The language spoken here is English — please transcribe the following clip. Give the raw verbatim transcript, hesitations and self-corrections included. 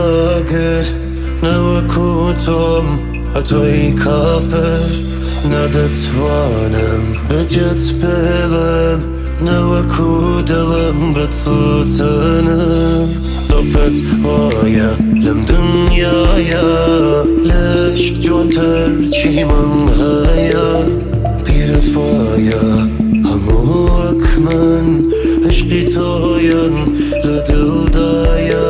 hager na kutom a twój kafer nad tłanem byciec pewem na kudelem bezsucenem Topet oya lem dünyaya leş götür çimen haya bir faya hamu akman aşkı toyan ladıl daya